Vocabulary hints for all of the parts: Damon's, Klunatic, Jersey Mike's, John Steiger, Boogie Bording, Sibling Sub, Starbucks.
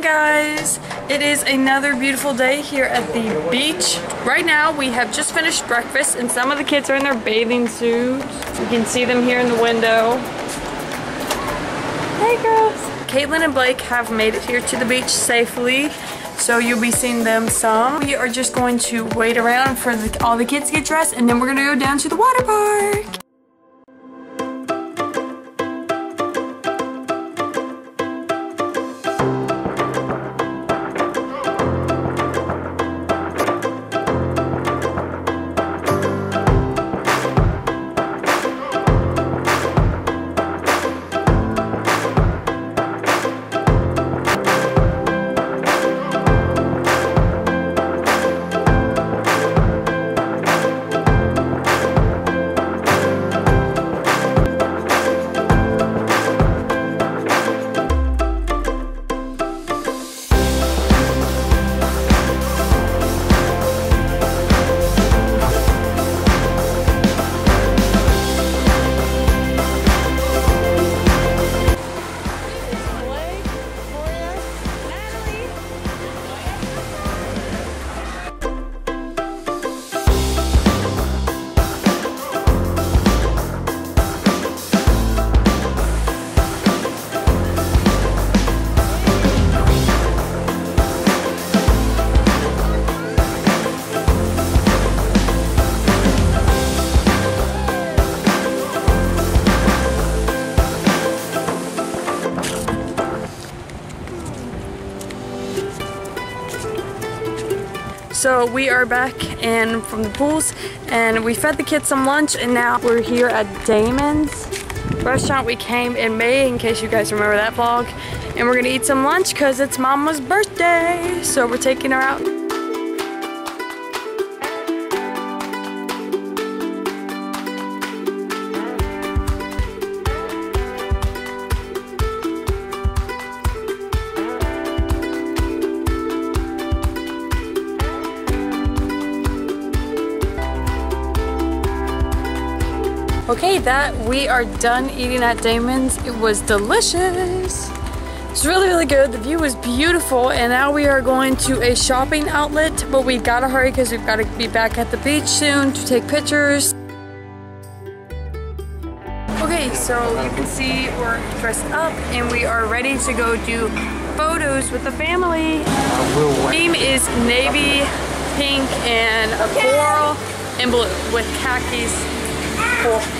morning, guys. It is another beautiful day here at the beach. Right now we have just finished breakfast and some of the kids are in their bathing suits. You can see them here in the window. Hey girls. Caitlin and Blake have made it here to the beach safely, so you'll be seeing them some. We are just going to wait around for all the kids to get dressed, and then we're gonna go down to the water park. So we are back and from the pools, and we fed the kids some lunch, and now we're here at Damon's restaurant. We came in May, in case you guys remember that vlog, and we're gonna eat some lunch because it's Mama's birthday, so we're taking her out. Okay, we are done eating at Damon's. It was delicious. It's really, really good. The view was beautiful, and now we are going to a shopping outlet, but we gotta hurry because we've gotta be back at the beach soon to take pictures. Okay, so you can see we're dressed up and we are ready to go do photos with the family. The theme is navy, pink, and a coral, and blue with khakis.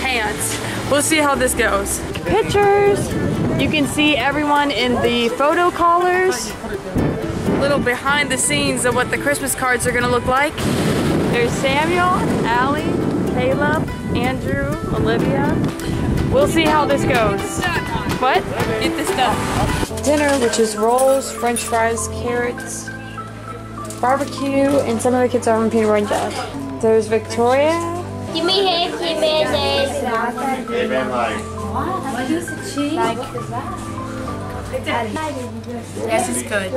Pants. We'll see how this goes. Pictures. You can see everyone in the photo collars. A little behind the scenes of what the Christmas cards are gonna look like. There's Samuel, Allie, Caleb, Andrew, Olivia. We'll see how this goes. What? Get this done. Dinner, which is rolls, French fries, carrots, barbecue, and some of the kids are having peanut butter and jelly. There's Victoria. Give me him, give me this. Hey man, like. What? A piece of cheese? Like that. Yes, it's good.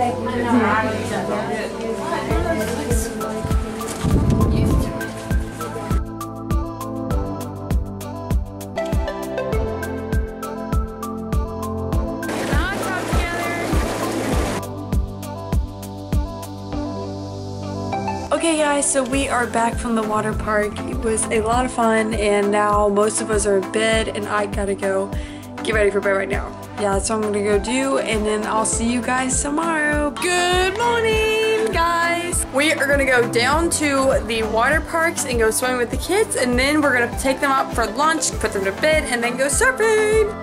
Okay guys, so we are back from the water park. It was a lot of fun, and now most of us are in bed, and I gotta go get ready for bed right now. Yeah, that's what I'm gonna go do, and then I'll see you guys tomorrow. Good morning, guys. We are gonna go down to the water parks and go swimming with the kids, and then we're gonna take them out for lunch, put them to bed, and then go surfing.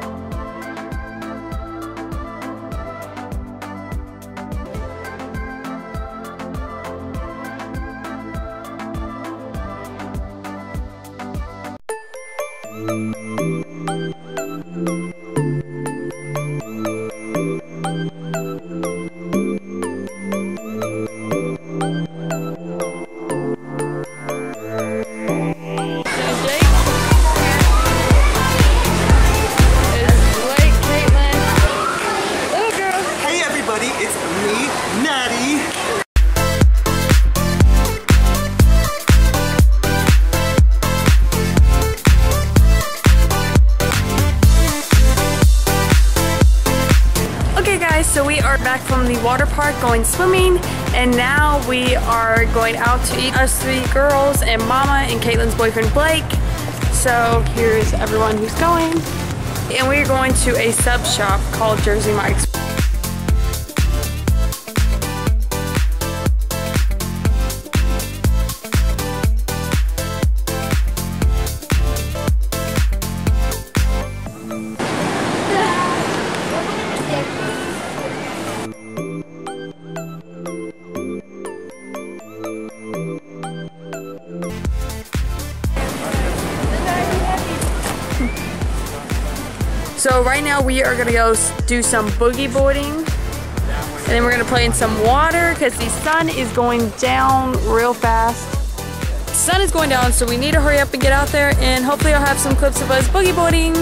So So we are back from the water park going swimming, and now we are going out to eat, us three girls and Mama and Caitlin's boyfriend Blake. So here's everyone who's going. And we're going to a sub shop called Jersey Mike's. So right now we are gonna go do some boogie boarding, and then we're gonna play in some water because the sun is going down real fast. The sun is going down, so we need to hurry up and get out there, and hopefully I'll have some clips of us boogie boarding.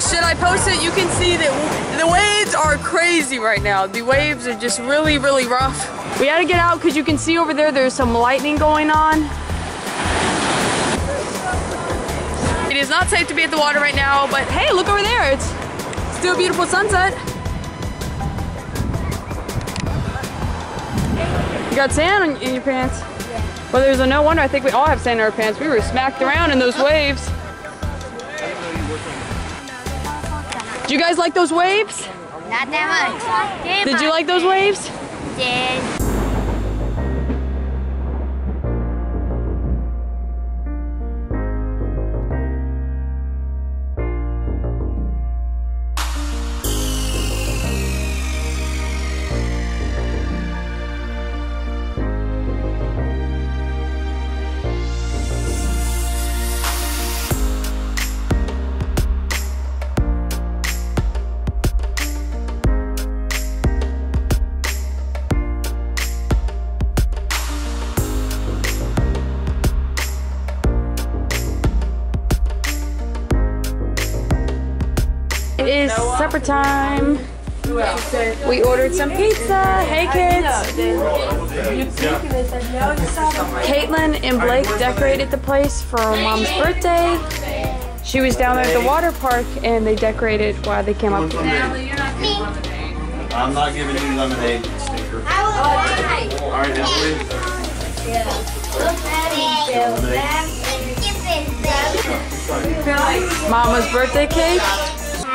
Should I post it? You can see that the waves are crazy right now. The waves are just really, really rough. We had to get out because you can see over there, there's some lightning going on. It is not safe to be at the water right now, but hey, look over there. It's still a beautiful sunset. You got sand in your pants? Well, there's no wonder. I think we all have sand in our pants. We were smacked around in those waves. Did you guys like those waves? Not that much. Did you like those waves? Yes. It is supper time. We ordered some pizza. Hey kids. Caitlin and Blake decorated the place for Mom's birthday. She was down there at the water park and they decorated while they came up. I'm not giving you lemonade, stinker. Alright, now Mama's birthday cake.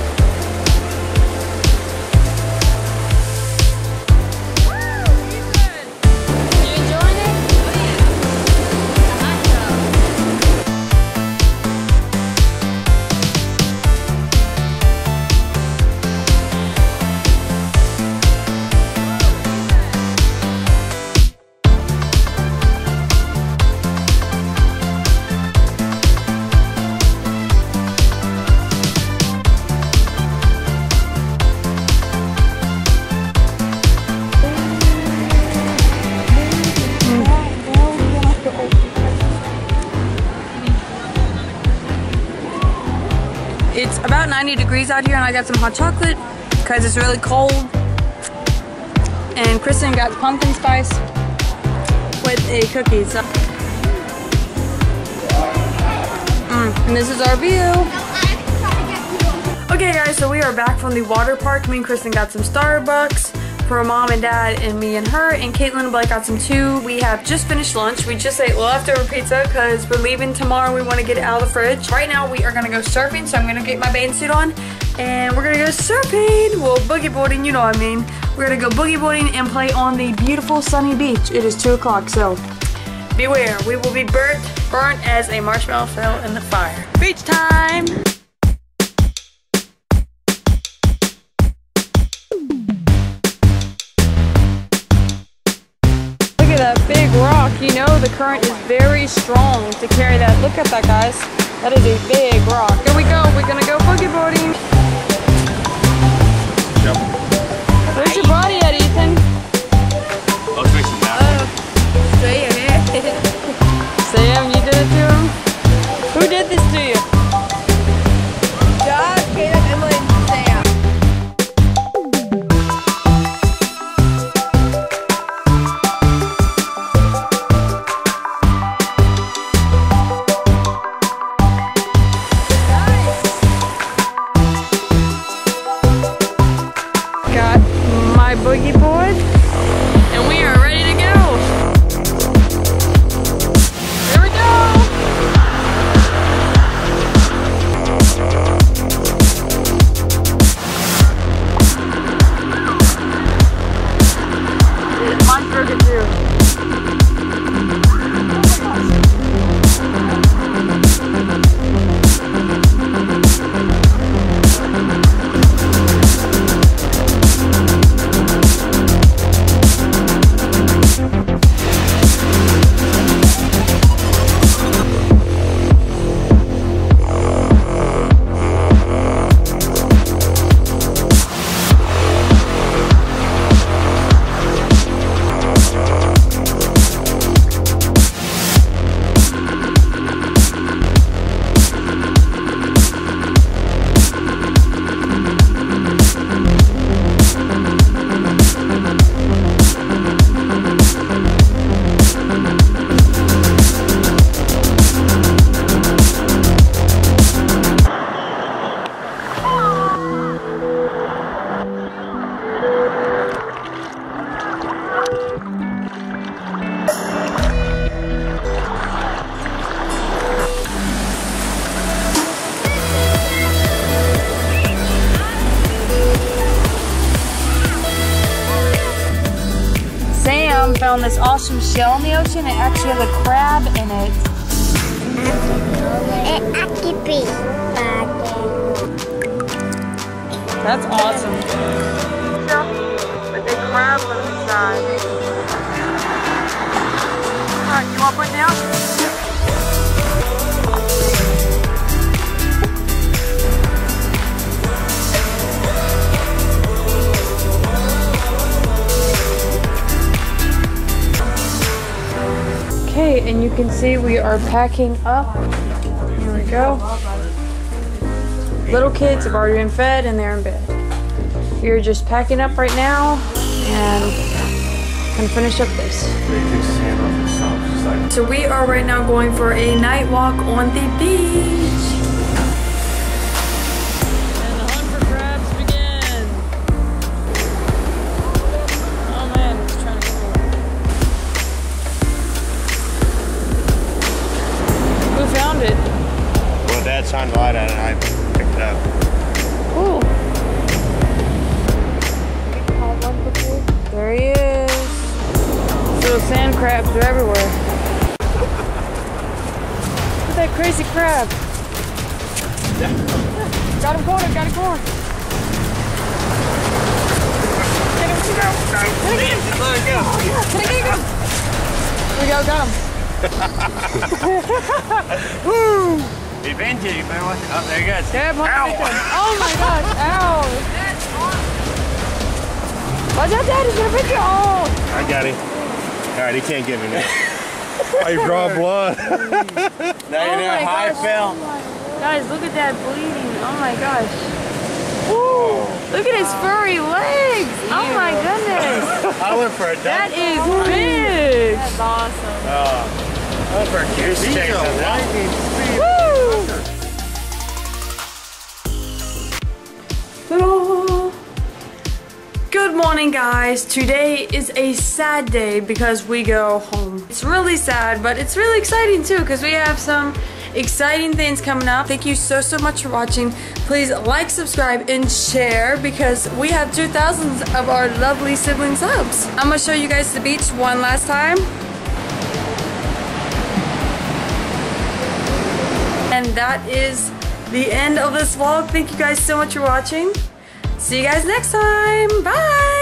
It's about 90 degrees out here, and I got some hot chocolate because it's really cold. And Kristen got pumpkin spice with a cookie. So. And this is our view. Okay guys, so we are back from the water park. Me and Kristen got some Starbucks for Mom and Dad and me and her. And Caitlin and Blake got some too. We have just finished lunch. We just ate leftover pizza because we're leaving tomorrow. We want to get it out of the fridge. Right now we are going to go surfing, so I'm going to get my bathing suit on. And we're going to go surfing. Well, boogie boarding, you know what I mean. We're going to go boogie boarding and play on the beautiful sunny beach. It is 2 o'clock, so beware. We will be burnt as a marshmallow fell in the fire. Beach time! That big rock, you know the current is very strong to carry that. Look at that, guys. That is a big rock. Here we go. We're gonna go boogie boarding. Yep. Where's your body at, Ethan? I was fixing that. Oh, Sam, you did it to him. Who did this to you? Josh, Caleb, Emily, and Sam. on this awesome shell in the ocean. It actually has a crab in it. An octopus. That's awesome. With a crab on the side. Alright, you want one now? Okay, and you can see we are packing up. Here we go. Little kids have already been fed and they're in bed. We're just packing up right now and can finish up this. So we are right now going for a night walk on the beach. Signed light on it and I picked it up. Cool. There he is. So sand crabs are everywhere. Look at that crazy crab. Got him cornered, got him cornered. Get him, There we go. Woo! He bent you, better watch it. Oh, there he goes. Dad, ow! Oh my gosh, ow! Watch out, Dad, he's gonna pick you all! I got him. Alright, he can't give me that. I draw blood. Now you know how I felt. Guys, look at that bleeding. Oh my gosh. Woo! Look at his furry legs! Oh my goodness! I went for a dog. That is big! That's awesome. I went for a goose chase on that. Good morning, guys. Today is a sad day because we go home. It's really sad, but it's really exciting too because we have some exciting things coming up. Thank you so much for watching. Please like, subscribe, and share because we have 2,000 of our lovely sibling subs. I'm gonna show you guys the beach one last time. And that is the end of this vlog. Thank you guys so much for watching. See you guys next time. Bye.